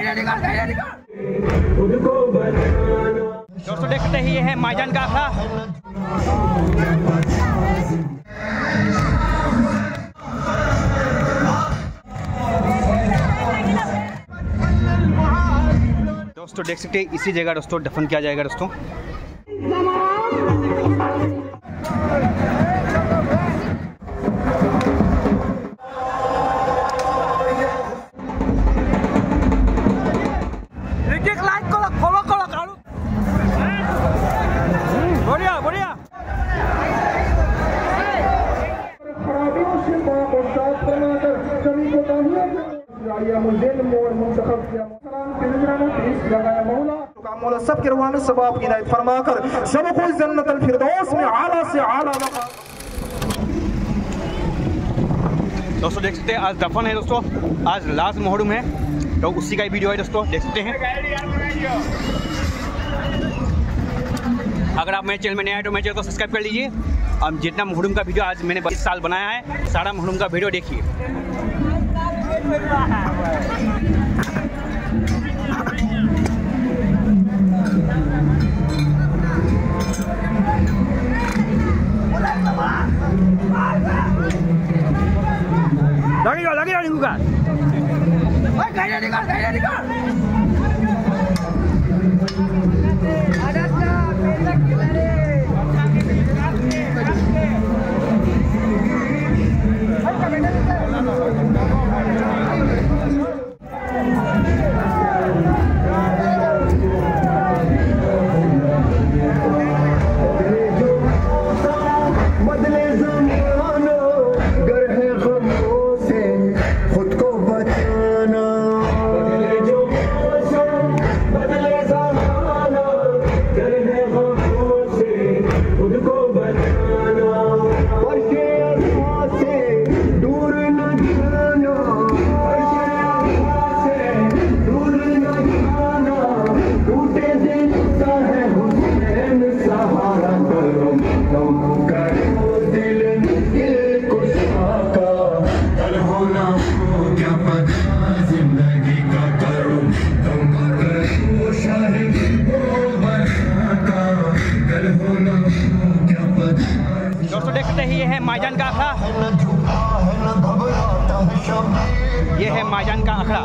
दोस्तों देख सकते हैं ये है माइजान का आखड़ा। दोस्तों देख सकते हैं इसी जगह दोस्तों दफन किया जाएगा दोस्तों। बढ़िया बढ़िया। सब के रूहानी सबाब की हिदायत फरमाकर सबको जन्नतुल फिरदौस में आला से आला मकाम। दोस्तों देख सकते हैं आज दफन है दोस्तों, आज लास्ट मुहर्रम है तो उसी का ही वीडियो है दोस्तों, देख सकते हैं। अगर आप मेरे चैनल में नए आए तो मेरे चैनल को सब्सक्राइब कर लीजिए। हम जितना मुहर्रम का वीडियो आज मैंने 20 साल बनाया है, सारा मुहर्रम का वीडियो देखिए। लगेगा निकूगा माइजान का आखड़ा, ये है माइजान का आखड़ा।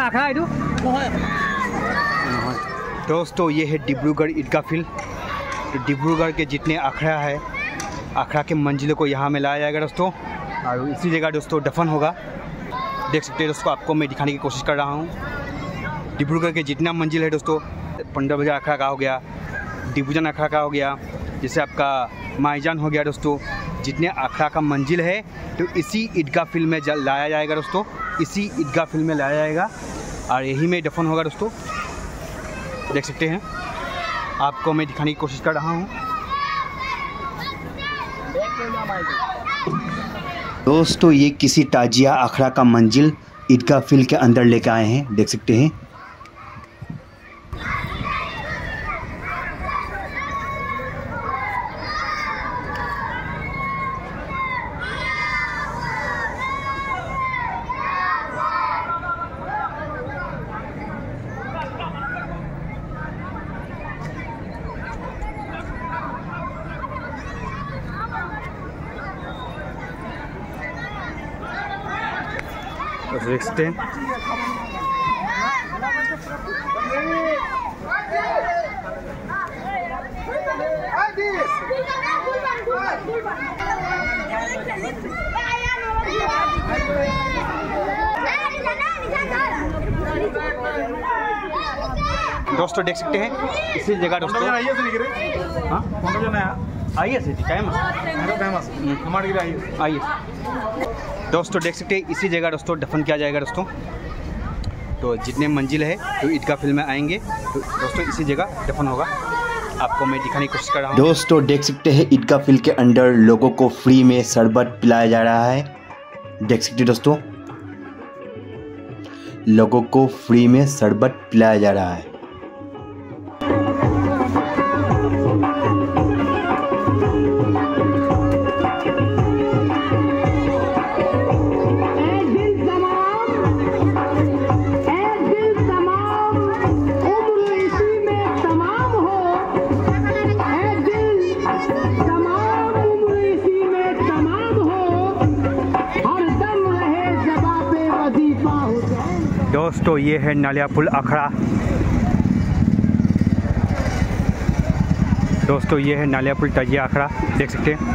आखड़ा आखड़ा इधर दोस्तों, ये है डिब्रूगढ़ ईदगाह फील्ड। तो डिब्रूगढ़ के जितने आखड़ा है, आखड़ा के मंजिलों को यहाँ में लाया जाएगा दोस्तों, और इसी जगह दोस्तों दफन होगा। देख सकते हैं दोस्तों, आपको मैं दिखाने की कोशिश कर रहा हूँ। डिब्रूगढ़ के जितना मंजिल है दोस्तों, 15 बजे आखड़ा का हो गया, डिब्रूजन आखड़ा का हो गया, जैसे आपका माइजान हो गया दोस्तों, जितने आखड़ा का मंजिल है तो इसी ईदगाह फील्ड में लाया जाएगा दोस्तों, इसी ईदगाह फील्ड में लाया जाएगा और यही में दफन होगा दोस्तों। देख सकते हैं, आपको मैं दिखाने की कोशिश कर रहा हूँ दोस्तों। ये किसी ताजिया आखड़ा का मंजिल ईदगाह फील्ड के अंदर लेके आए हैं, देख सकते हैं। देख सकते हैं, दोस्तों देख सकते हैं इसी जगह दोस्तों। आइए से टाइम हमारे आइए दोस्तों, देख सकते हैं इसी जगह दोस्तों दफन किया जाएगा दोस्तों। तो जितने मंजिल है तो ईदगाह फील्ड में आएंगे तो दोस्तों इसी जगह दफन होगा, आपको मैं दिखाने की कोशिश कर रहा हूँ। दोस्तों देख सकते हैं ईदगाह फील्ड के अंदर लोगों को फ्री में शरबत पिलाया जा रहा है, देख सकते हैं दोस्तों, लोगों को फ्री में शरबत पिलाया जा रहा है। दोस्तों ये है नालिया पुल आखड़ा, दोस्तों ये है नालिया पुल ताजिया आखड़ा, देख सकते हैं।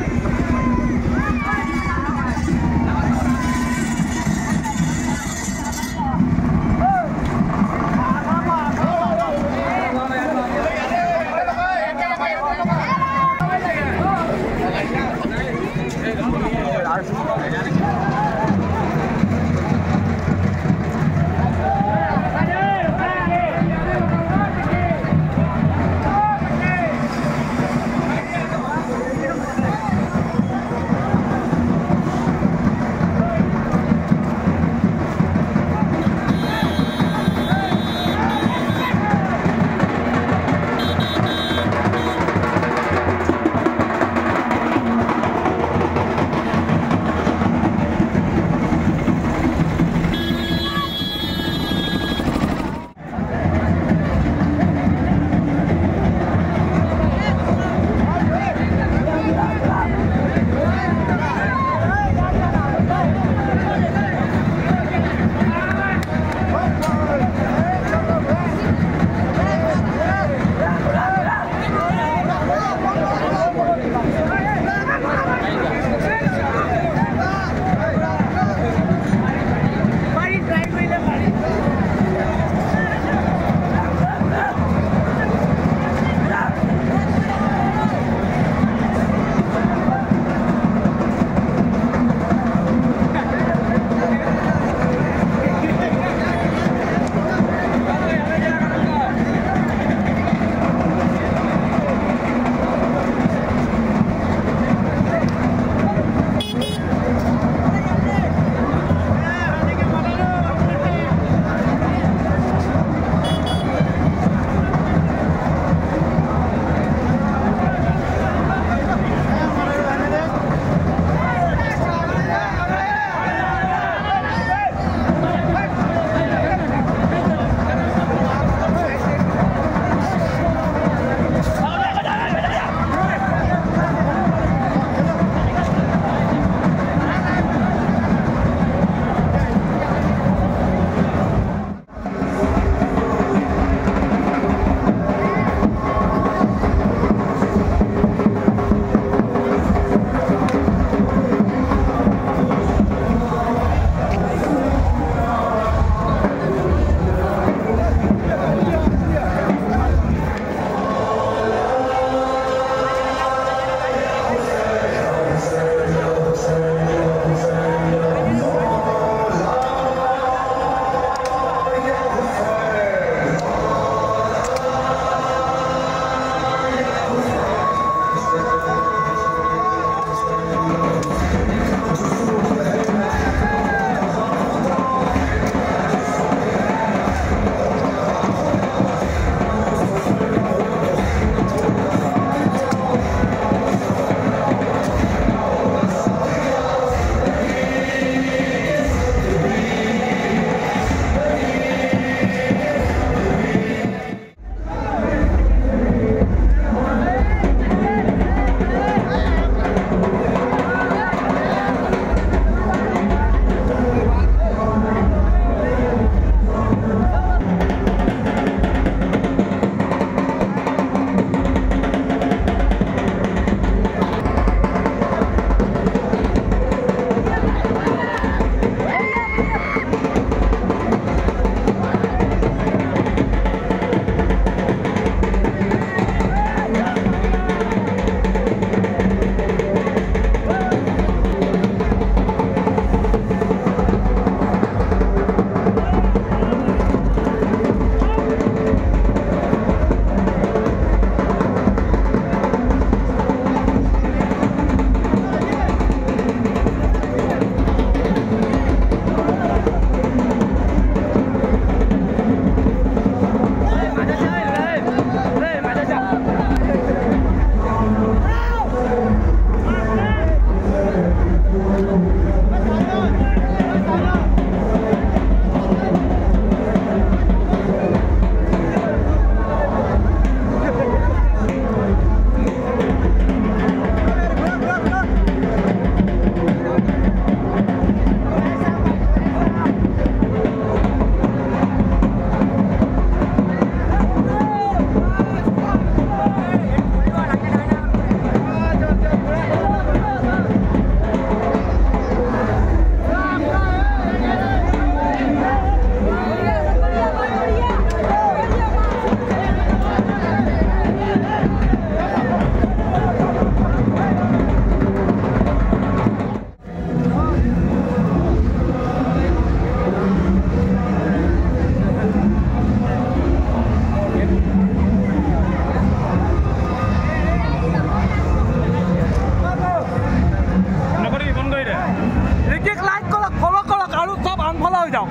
हो जाओ।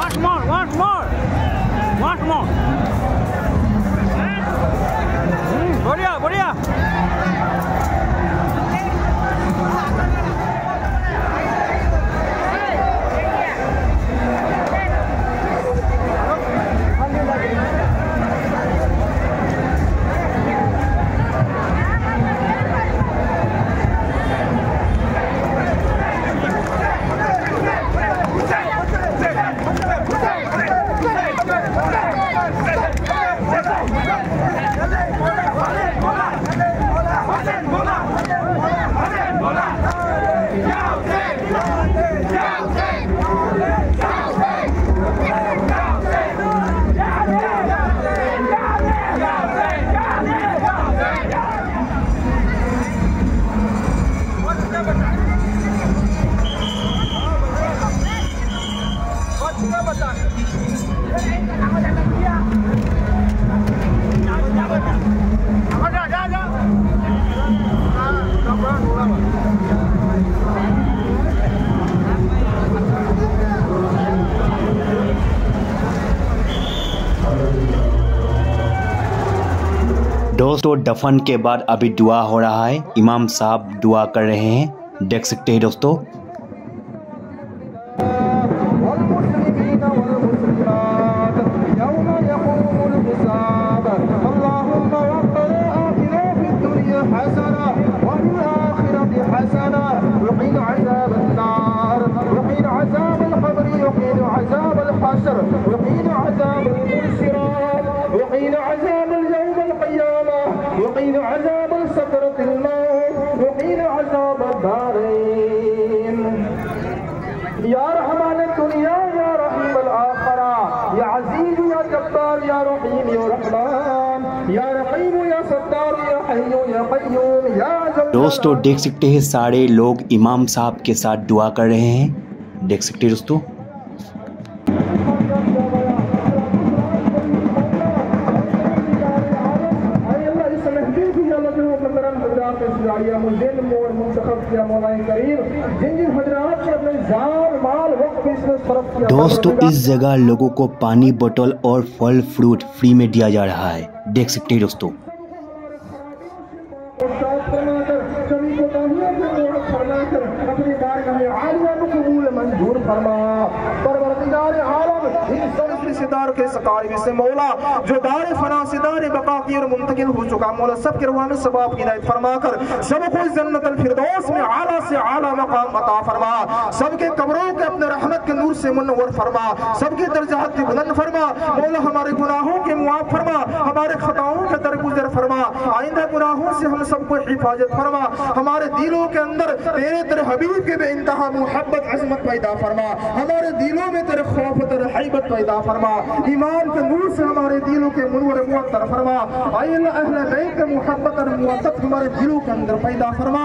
Once more. बढ़िया बढ़िया। दोस्तों, दफन के बाद अभी दुआ हो रहा है, इमाम साहब दुआ कर रहे हैं, देख सकते हैं दोस्तों। दोस्तों, देख सकते हैं सारे लोग इमाम साहब के साथ दुआ कर रहे हैं, देख सकते हैं दोस्तों। दोस्तों, इस जगह लोगों को पानी बोतल और फल फ्रूट फ्री में दिया जा रहा है, देख सकते हैं दोस्तों। से मौला जो दारे फना से दारे बका की और मुंतकिल हो चुका, मौला सब के रुहा में सवाब की इनायत फरमाकर सबको जन्नतुल फिरदौस में आला से आला मकाम अता फरमा, सबके कब्रों के अपने रहमत के नूर से मुनव्वर फरमा, सबके दर्जात को बुलंद फरमा। मौला हमारे गुनाहों के मुआफ फरमा, हमारे खताओं के दरगुजर फरमा, आइंदा गुनाहों से हम सबको हिफाजत फरमा, हमारे दिलों के अंदर तेरे तेरे हबीब के बेइंतहा मोहब्बत अजमत पैदा फरमा, हमारे दिलों में तेरे खौफ तेरे हैबत पैदा फरमा, ईमान के नूर से हमारे दिलों के मुनवर मुअत्तर फरमा, अल्लाह अहले बैत की मोहब्बत और मुवत्त हमारे दिलों के अंदर पैदा फरमा,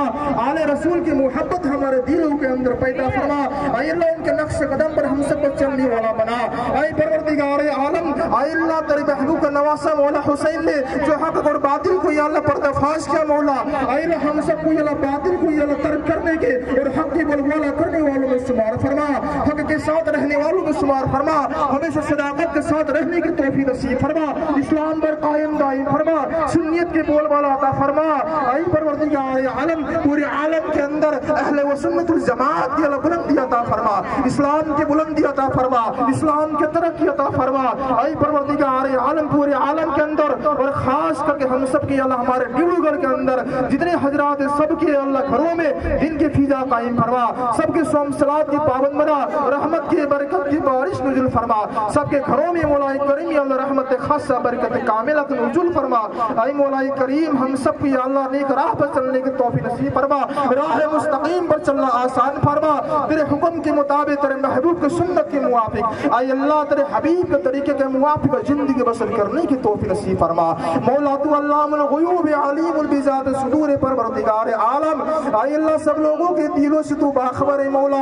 आले रसूल की मोहब्बत हमारे दिलों के अंदर पैदा फरमा, अल्लाह उनके नक्श कदम पर हम सबको चलने वाला बना। ऐ परवरदिगार आलम, अल्लाह तेरे महबूब का नवासा मौला हुसैन ने जो हक और बातिल को या अल्लाह पर्दाफाश किया, मौला अल्लाह हम सब को या अल्लाह बातिल को या अल्लाह तर्क करने के और हक की बलवाला करने वालों में शुमार फरमा, हक के साथ रहने वालों में शुमार फरमा, हमेशा सदाकत के साथ रहने की तौफीक नसीब फरमा, इस्लाम पर कायम दायम फरमा, सुन्नियत के बोलबाला अता फरमा। ऐ परवरदिगार आलम, पूरे आलम के अंदर अहले व सुन्नतुल जमात की बुलंदी अता फरमा, इस्लाम की बुलंदी अता फरमा, इस्लाम के तरक्की अता फरमा। ऐ परवरदिगार आलम, पूरे आलम के अंदर और खास करके हम सब के अल्लाह हमारे डिब्रूगढ़ के अंदर जितने हजरात हैं सबके अल्लाह घरों में दिन की फिजा कायम फरमा, सबके सोम सलात की पाबंद बना, रहमत की बरकत की बारिश नुज़ुल फरमा, सबके घरों में मौलाए करीम या अल्लाह रहमत खासा बरकत कामिला नुज़ूल फरमा। ऐ मौलाए करीम हम सब को या अल्लाह नेक राह पर चलने की तौफीक नसीब फरमा, राह मुस्तकीम पर चलना आसान फरमा, तेरे हुक्म के मुताबिक तेरे महबूब की सुन्नत के मुवाफिक ऐ अल्लाह तेरे हबीब के तरीके के मुवाफिक जिंदगी बसर करने की तौफीक नसीब फरमा। मौला तू अल्लामुल गुयूब अलीमुल बिज़ात सुदूर परवरदिगार आलम, ऐ अल्लाह सब लोगों के दिलों से तू बाखबर है, मौला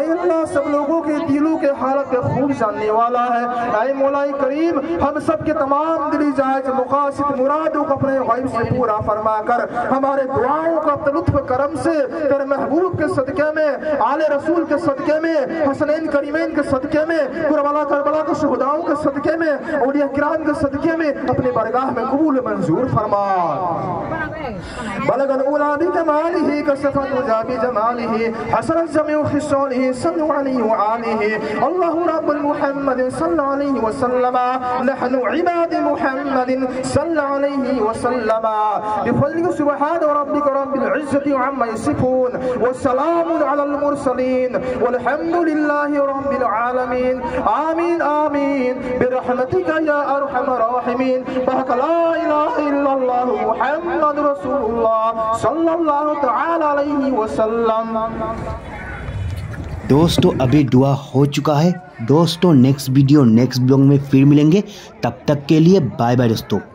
ऐ अल्लाह सब लोगों के दिलों के हालत खूब जानने वाला है। आए मौलाए करीम, हम सब के तमाम दिली जायज मुकासिद मुरादों को अपने गैब से पूरा फरमा कर हमारे दुआओं का तलुत्फ करम से तेरे महबूब के सदक़े में, आले रसूल के सदक़े में, हसनैन करीमैन के सदक़े में, करबला के शहदाओं के सदक़े में, औलिया किराम के सदक़े में अपने बरगाह में कबूल मंजूर फरमा। बलगन उलाबी कमालिही कसफत उजाबी जमालिही हसरत जमी खिसोलिही सल्लु अलैहि व आलिही अल्लाहु रब्ब मुहम्मद सल्लल्लाहु अलैहि व सल्लम नहनु इबाद मुहम्मद सल्लल्लाहु अलैहि व सल्लम बिफल्लि सुबहान रब्बिक रब्बिल इज्जति अम्मा यसिफून व सलामुन अलल मुरसलीन वलहम्दुलिल्लाहि रब्बिल आलमीन। आमीन आमीन बिरहमतिक या अरहमर राहिमीन। बहक ला इलाहा इल्लल्लाह मुहम्मद रसूलुल्लाह सल्लल्लाहु तआला अलैहि वसल्लम। दोस्तों अभी दुआ हो चुका है। दोस्तों नेक्स्ट वीडियो नेक्स्ट ब्लॉग में फिर मिलेंगे, तब तक के लिए बाय बाय दोस्तों।